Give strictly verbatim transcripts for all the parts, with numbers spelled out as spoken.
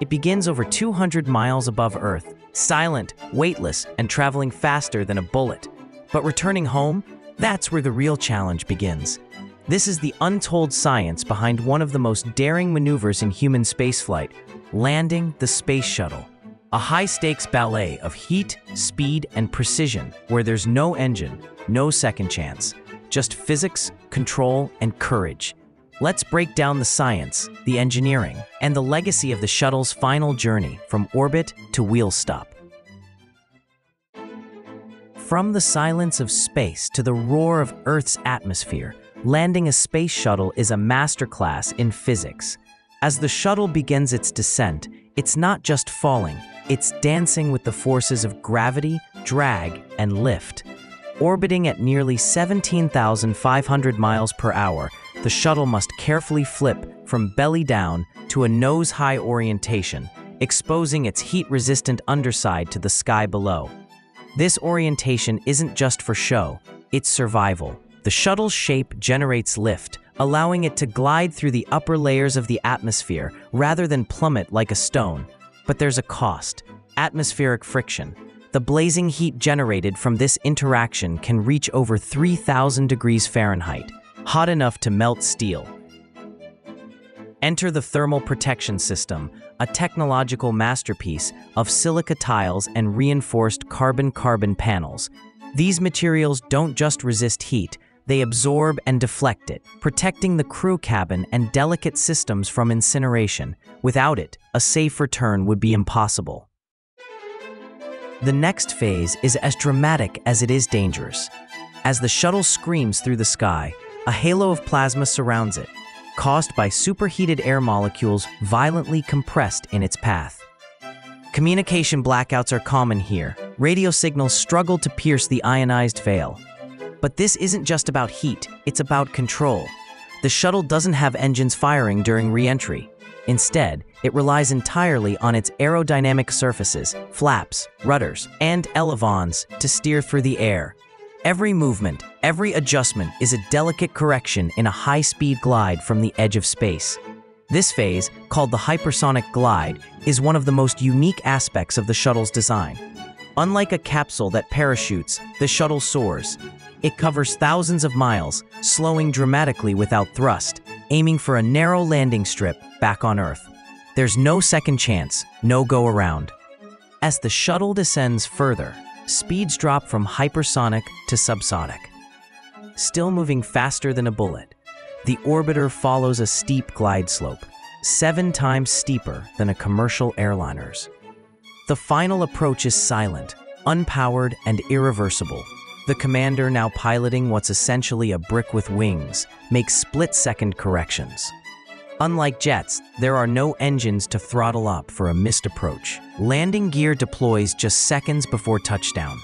It begins over two hundred miles above Earth, silent, weightless, and traveling faster than a bullet. But returning home, that's where the real challenge begins. This is the untold science behind one of the most daring maneuvers in human spaceflight, landing the space shuttle. A high-stakes ballet of heat, speed, and precision where there's no engine, no second chance, just physics, control, and courage. Let's break down the science, the engineering, and the legacy of the shuttle's final journey from orbit to wheel stop. From the silence of space to the roar of Earth's atmosphere, landing a space shuttle is a masterclass in physics. As the shuttle begins its descent, it's not just falling, it's dancing with the forces of gravity, drag, and lift. Orbiting at nearly seventeen thousand five hundred miles per hour, the shuttle must carefully flip from belly down to a nose-high orientation, exposing its heat-resistant underside to the sky below. This orientation isn't just for show, it's survival. The shuttle's shape generates lift, allowing it to glide through the upper layers of the atmosphere rather than plummet like a stone. But there's a cost: atmospheric friction. The blazing heat generated from this interaction can reach over three thousand degrees Fahrenheit, hot enough to melt steel. Enter the thermal protection system, a technological masterpiece of silica tiles and reinforced carbon-carbon panels. These materials don't just resist heat, they absorb and deflect it, protecting the crew cabin and delicate systems from incineration. Without it, a safe return would be impossible. The next phase is as dramatic as it is dangerous. As the shuttle screams through the sky, a halo of plasma surrounds it, caused by superheated air molecules violently compressed in its path. Communication blackouts are common here. Radio signals struggle to pierce the ionized veil. But this isn't just about heat, it's about control. The shuttle doesn't have engines firing during re-entry. Instead, it relies entirely on its aerodynamic surfaces, flaps, rudders, and elevons to steer through the air. Every movement, every adjustment is a delicate correction in a high-speed glide from the edge of space. This phase, called the hypersonic glide, is one of the most unique aspects of the shuttle's design. Unlike a capsule that parachutes, the shuttle soars. It covers thousands of miles, slowing dramatically without thrust, aiming for a narrow landing strip back on Earth. There's no second chance, no go-around. As the shuttle descends further, speeds drop from hypersonic to subsonic. Still moving faster than a bullet, the orbiter follows a steep glide slope, seven times steeper than a commercial airliner's. The final approach is silent, unpowered, and irreversible. The commander, now piloting what's essentially a brick with wings, makes split-second corrections. Unlike jets, there are no engines to throttle up for a missed approach. Landing gear deploys just seconds before touchdown.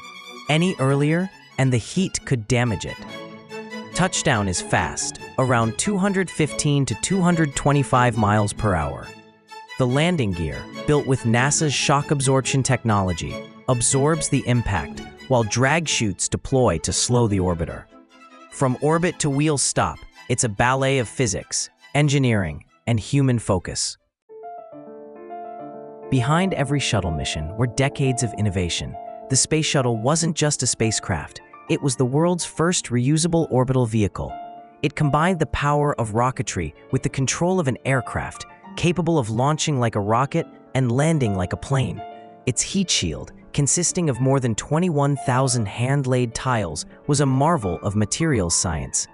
Any earlier, and the heat could damage it. Touchdown is fast, around two hundred fifteen to two hundred twenty-five miles per hour. The landing gear, built with NASA's shock absorption technology, absorbs the impact, while drag chutes deploy to slow the orbiter. From orbit to wheel stop, it's a ballet of physics, engineering, and human focus. Behind every shuttle mission were decades of innovation. The space shuttle wasn't just a spacecraft, it was the world's first reusable orbital vehicle. It combined the power of rocketry with the control of an aircraft, capable of launching like a rocket and landing like a plane. Its heat shield, consisting of more than twenty-one thousand hand-laid tiles, was a marvel of materials science.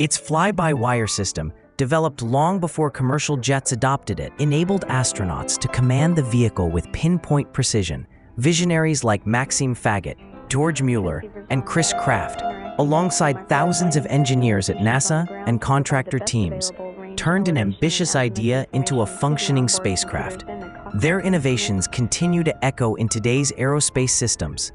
Its fly-by-wire system, developed long before commercial jets adopted it, enabled astronauts to command the vehicle with pinpoint precision. Visionaries like Maxime Faget, George Mueller, and Chris Kraft, alongside thousands of engineers at NASA and contractor teams, turned an ambitious idea into a functioning spacecraft. Their innovations continue to echo in today's aerospace systems.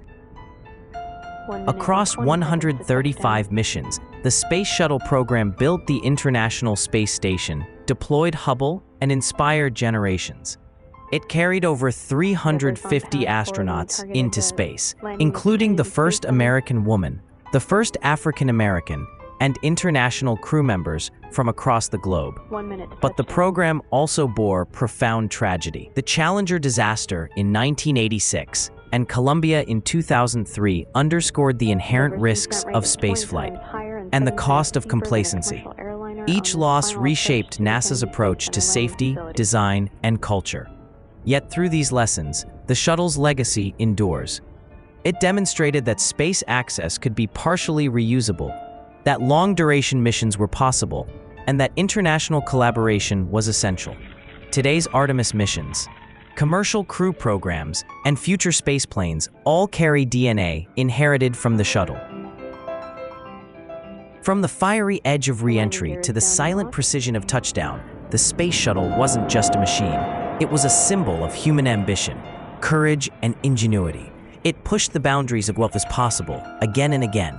Across one hundred thirty-five missions, the Space Shuttle program built the International Space Station, deployed Hubble, and inspired generations. It carried over three hundred fifty astronauts into space, including the first American woman, the first African American, and international crew members from across the globe. One minute to but the program also bore profound tragedy. The Challenger disaster in nineteen eighty-six and Columbia in two thousand three underscored the inherent risks of spaceflight and the cost of complacency. Each loss reshaped NASA's approach to safety, design, and culture. Yet through these lessons, the shuttle's legacy endures. It demonstrated that space access could be partially reusable, that long-duration missions were possible, and that international collaboration was essential. Today's Artemis missions, commercial crew programs, and future spaceplanes all carry D N A inherited from the shuttle. From the fiery edge of re-entry to the silent precision of touchdown, the space shuttle wasn't just a machine. It was a symbol of human ambition, courage, and ingenuity. It pushed the boundaries of what was possible, again and again.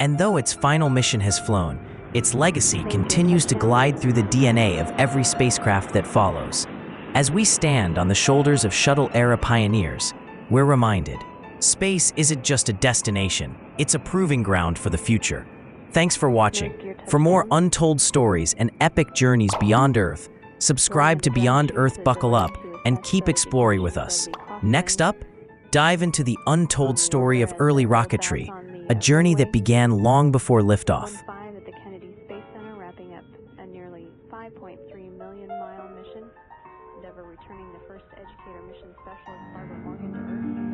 And though its final mission has flown, its legacy continues to glide through the D N A of every spacecraft that follows. As we stand on the shoulders of shuttle-era pioneers, we're reminded, space isn't just a destination, it's a proving ground for the future. Thanks for watching. For more untold stories and epic journeys beyond Earth, subscribe to Beyond Earth, buckle up, and keep exploring with us. Next up, dive into the untold story of early rocketry, a journey that began long before liftoff. At the Kennedy Space Center, wrapping up a nearly five point three million mile mission, never returning the first educator mission specialist Barbara Morgan to Earth.